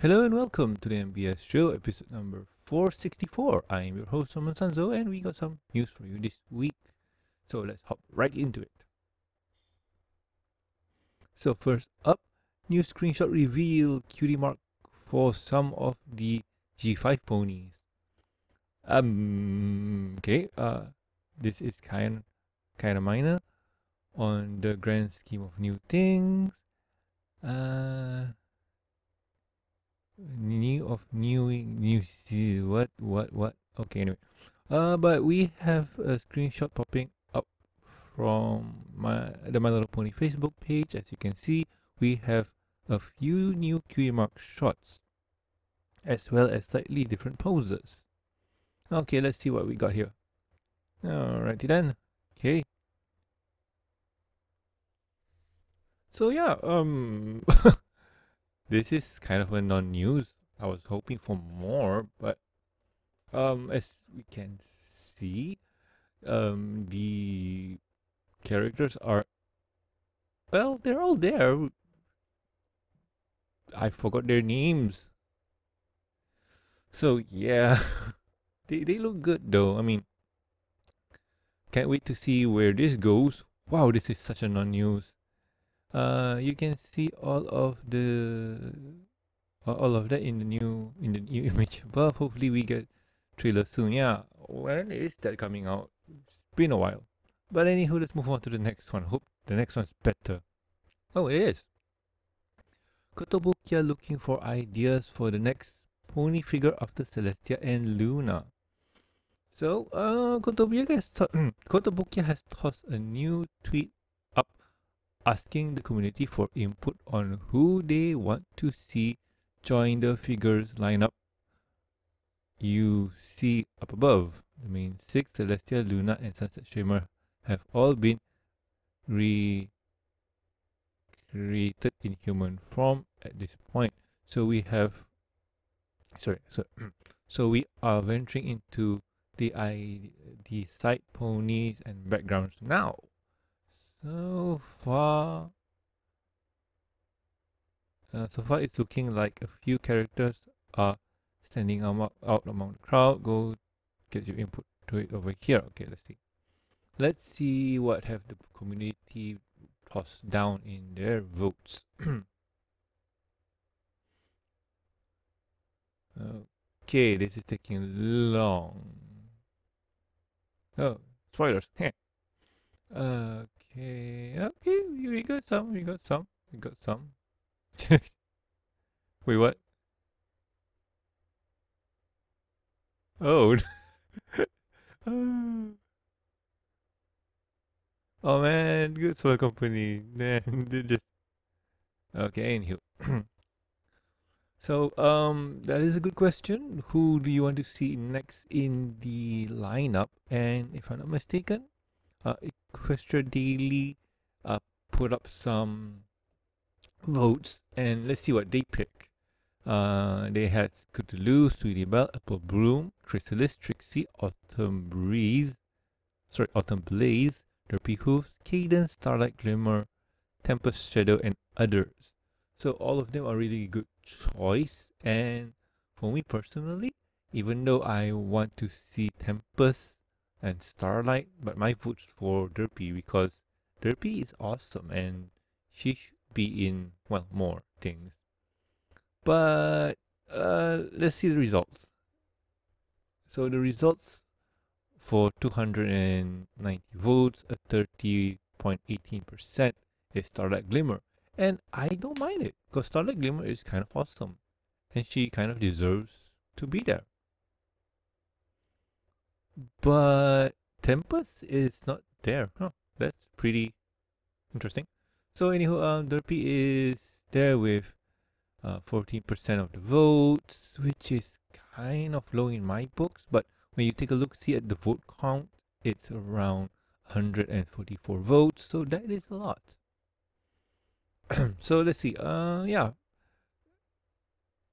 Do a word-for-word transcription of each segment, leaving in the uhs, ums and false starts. Hello and welcome to the M B S show, episode number four sixty-four. I am your host, Norman Sanzo, and we got some news for you this week. So let's hop right into it. So first up, new screenshot reveal cutie mark for some of the G five ponies. Um, okay, uh, this is kind, kind of minor on the grand scheme of new things. Uh... New of new new what what what okay anyway, uh but we have a screenshot popping up from my the My Little Pony Facebook page. As you can see, we have a few new cutie mark shots, as well as slightly different poses. Okay, let's see what we got here. Alrighty then. Okay. So yeah, um. This is kind of a non-news. I was hoping for more, but um, as we can see, um, the characters are, well, they're all there. I forgot their names. So yeah, they, they look good though. I mean, can't wait to see where this goes. Wow, this is such a non-news. Uh, you can see all of the all of that in the new in the new image above. Hopefully we get trailer soon. Yeah, when is that coming out? It's been a while. But anywho, let's move on to the next one. Hope the next one's better. Oh, it is. Kotobukiya looking for ideas for the next pony figure after Celestia and Luna. So, uh, Kotobukiya has Kotobukiya has tossed a new tweet asking the community for input on who they want to see join the figures lineup you see up above. The main six, Celestia, Luna, and Sunset Shimmer, have all been recreated in human form at this point. So we have, sorry, so so we are venturing into the I the side ponies and backgrounds now. So far, uh, so far it's looking like a few characters are standing out, out among the crowd. Go get your input to it over here. Okay, let's see. Let's see what have the community tossed down in their votes. Okay, this is taking long. Oh, spoilers. uh. Okay, okay, we got some, we got some, we got some. Wait, what? Oh. Oh man, good solar company. Man, they just okay, anywho. So, um, that is a good question. Who do you want to see next in the lineup? And if I'm not mistaken, Uh, Equestria Daily uh, put up some votes, and let's see what they pick. Uh, they had Cthulhu, Sweetie Belle, Apple Bloom, Chrysalis, Trixie, Autumn Breeze, sorry, Autumn Blaze, Derpy Hooves, Cadence, Starlight Glimmer, Tempest Shadow, and others. So all of them are really good choice, and for me personally, even though I want to see Tempest and Starlight, but my vote's for Derpy, because Derpy is awesome and she should be in, well, more things. But uh, let's see the results. So the results for two hundred ninety votes, a thirty point one eight percent is Starlight Glimmer, and I don't mind it because Starlight Glimmer is kind of awesome and she kind of deserves to be there. But Tempest is not there. Huh, that's pretty interesting. So anywho, um, Derpy is there with uh, fourteen percent of the votes, which is kind of low in my books. But when you take a look, see at the vote count, it's around one hundred forty-four votes. So that is a lot. So let's see. Uh, yeah.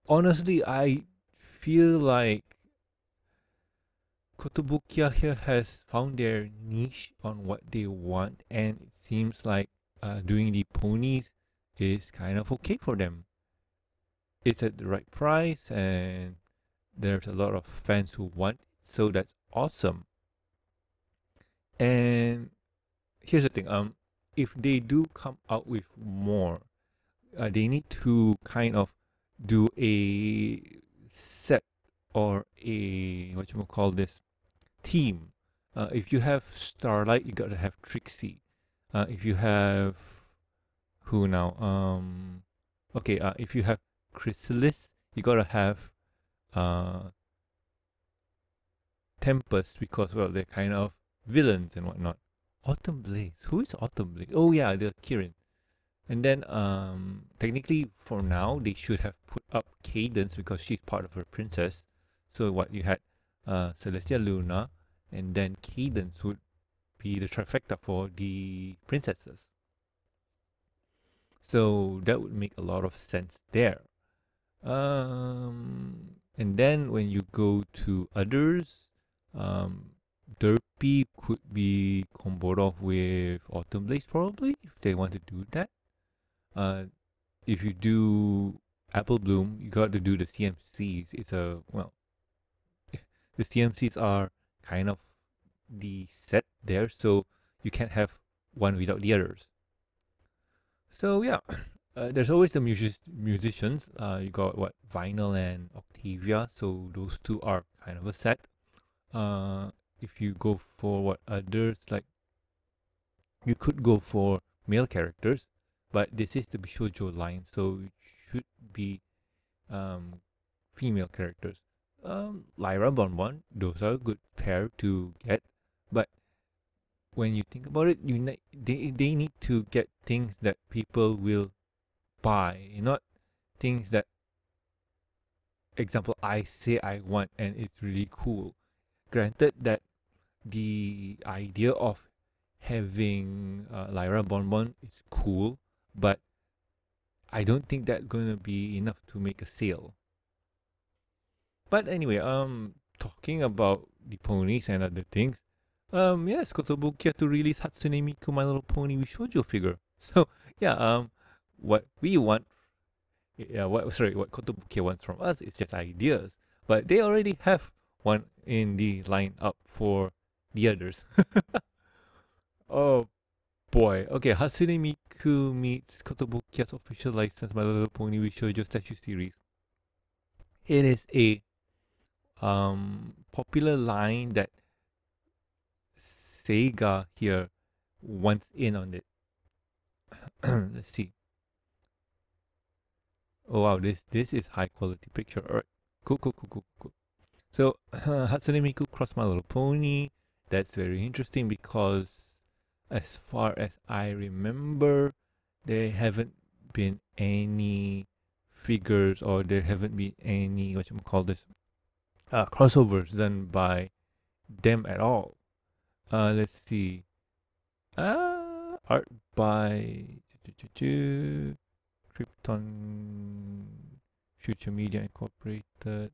Honestly, I feel like Kotobukiya here has found their niche on what they want, and it seems like uh, doing the ponies is kind of okay for them. it's at the right price and there's a lot of fans who want it, so that's awesome. And here's the thing, um if they do come out with more, uh, they need to kind of do a set or a what you call this theme. Uh, if you have Starlight, you gotta have Trixie. Uh, if you have who now? Um, okay. Uh, if you have Chrysalis, you gotta have uh, Tempest, because well, they're kind of villains and whatnot. Autumn Blaze. Who is Autumn Blaze? Oh yeah, the Kirin. And then um, technically for now they should have put up Cadence because she's part of her princess. So what you had, uh, Celestia, Luna, and then Cadence would be the trifecta for the princesses. So that would make a lot of sense there. Um, and then when you go to others, um, Derpy could be comboed off with Autumn Blaze probably if they want to do that. Uh, if you do Apple Bloom, you got to do the C M Cs. It's a well, the C M Cs are kind of the set there, so you can't have one without the others. So yeah, uh, there's always the music musicians. Uh, you got what, Vinyl and Octavia, so those two are kind of a set. Uh, if you go for what others, like you could go for male characters, but this is the Bishoujo line, so it should be um, female characters. Um, Lyra, Bonbon, those are a good pair to get, but when you think about it, you ne they, they need to get things that people will buy, not things that, example, I say I want and it's really cool. Granted that the idea of having uh, Lyra, Bonbon is cool, but I don't think that's going to be enough to make a sale. But anyway, um, talking about the ponies and other things, um, yes, Kotobukiya to release Hatsune Miku My Little Pony Shoujo figure. So yeah, um, what we want, yeah, what sorry, what Kotobukiya wants from us is just ideas, but they already have one in the lineup for the others. Oh boy, okay, Hatsune Miku meets Kotobukiya's official license My Little Pony Shoujo statue series. It is a Um, popular line that Sega here wants in on it. Let's see. Oh wow, this this is high quality picture. Alright, cool, cool, cool, cool, cool. So uh, Hatsune Miku cross My Little Pony. That's very interesting because, as far as I remember, there haven't been any figures or there haven't been any what you call this. Uh, crossovers done by them at all. Uh, let's see. Uh, art by Krypton Future Media Incorporated.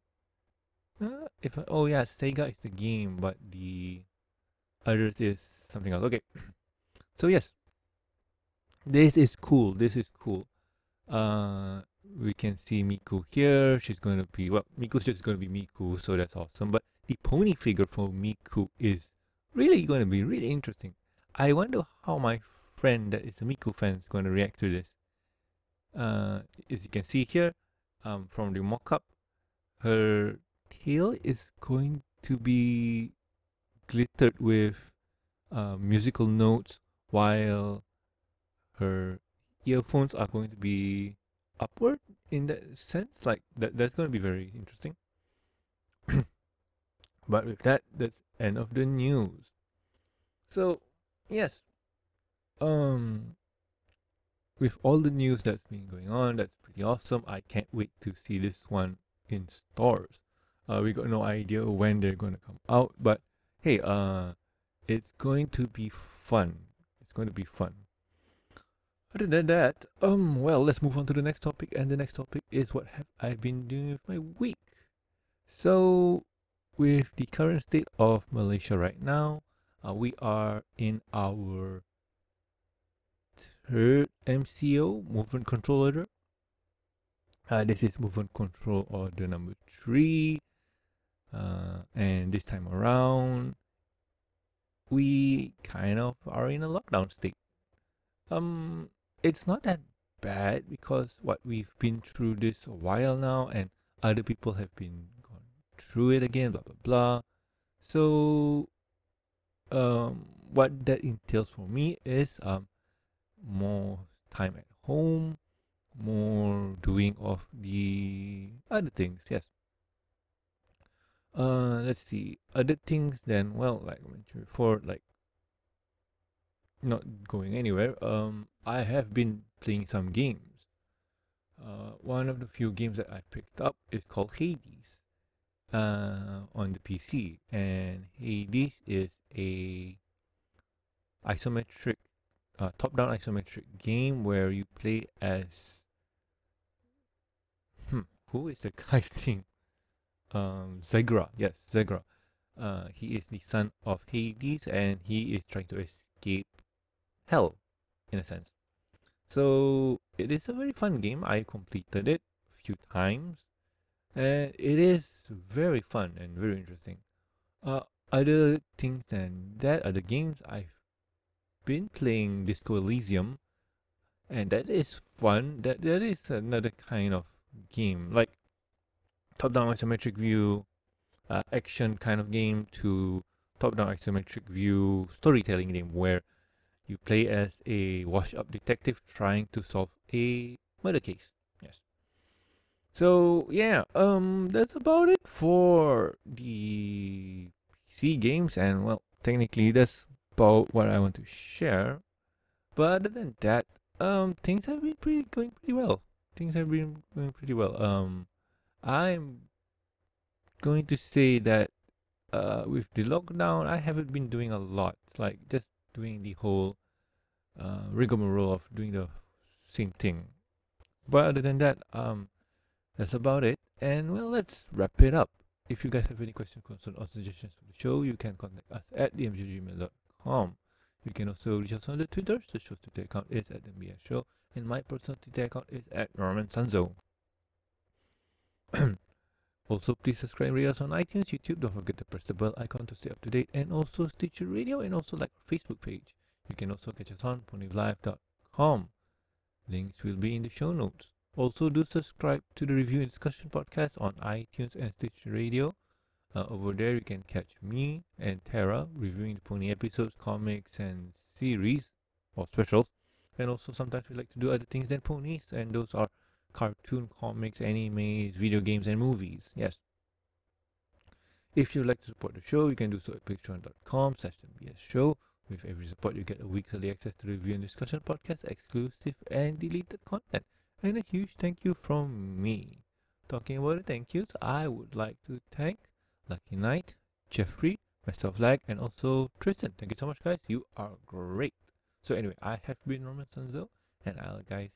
Uh, if I, oh yeah, Sega is the game, but the others is something else. Okay, so yes, this is cool. This is cool. Uh, we can see Miku here. She's going to be, well, Miku's just going to be Miku, so that's awesome. But the pony figure for Miku is really going to be really interesting. I wonder how my friend that is a Miku fan is going to react to this. Uh, as you can see here, um, from the mock-up, her tail is going to be glittered with uh, musical notes, while her earphones are going to be upward in that sense. Like that, that's going to be very interesting. But with that, that's end of the news. So yes, um with all the news that's been going on, that's pretty awesome. I can't wait to see this one in stores. Uh we got no idea when they're going to come out, but hey, uh it's going to be fun. It's going to be fun. Other than that, um, well, let's move on to the next topic, and the next topic is what have I been doing with my week. So, with the current state of Malaysia right now, uh, we are in our third M C O, Movement Control Order. Uh, this is movement control order number three. Uh, and this time around, we kind of are in a lockdown state. Um, it's not that bad because what we've been through this a while now, and other people have been going through it again, blah blah blah. So, um, what that entails for me is um, more time at home, more doing of the other things. Yes. Uh, let's see, other things then, well, like I mentioned before, like not going anywhere. Um, I have been playing some games. Uh, one of the few games that I picked up is called Hades, uh, on the P C, and Hades is a isometric, uh, top-down isometric game where you play as, hmm, who is the guy's name? Um, Zagreus, yes, Zagreus. Uh, he is the son of Hades, and he is trying to escape hell, in a sense. So it is a very fun game. I completed it a few times, and it is very fun and very interesting. Uh, other things than that, other games, I've been playing Disco Elysium, and that is fun. That that is another kind of game, like top-down isometric view, uh, action kind of game, to top-down isometric view storytelling game where you play as a washed-up detective trying to solve a murder case. Yes. So yeah, um, that's about it for the P C games, and well, technically that's about what I want to share. But other than that, um, things have been pretty going pretty well. Things have been going pretty well. Um. I'm going to say that uh, with the lockdown, I haven't been doing a lot. It's like just doing the whole uh, rigmarole of doing the same thing. But other than that, um, that's about it. And well, let's wrap it up. If you guys have any questions, concerns, or suggestions for the show, you can contact us at the m g gmail dot com. You can also reach us on the Twitter. The show's Twitter account is at M B S Show, and my personal Twitter account is at Norman Sanzo. Also, please subscribe, rate us on iTunes, YouTube. Don't forget to press the bell icon to stay up to date, and also Stitcher Radio, and also like our Facebook page. You can also catch us on Pony Life dot com. Links will be in the show notes. Also, do subscribe to the Review and Discussion podcast on iTunes and Stitcher Radio. Uh, over there, you can catch me and Tara reviewing the Pony episodes, comics, and series or specials. And also, sometimes we like to do other things than ponies, and those are cartoon, comics, animes, video games, and movies. Yes. If you'd like to support the show, you can do so at patreon dot com slash M B S show. With every support, you get a week's early access to the Review and Discussion podcast, exclusive and deleted content. And a huge thank you from me. Talking about the thank yous, I would like to thank Lucky Knight, Jeffrey, myself Lag, and also Tristan. Thank you so much, guys. You are great. So anyway, I have been Norman Sanzo. And I'll guys,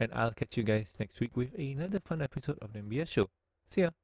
and I'll catch you guys next week with another fun episode of the M B S Show. See ya!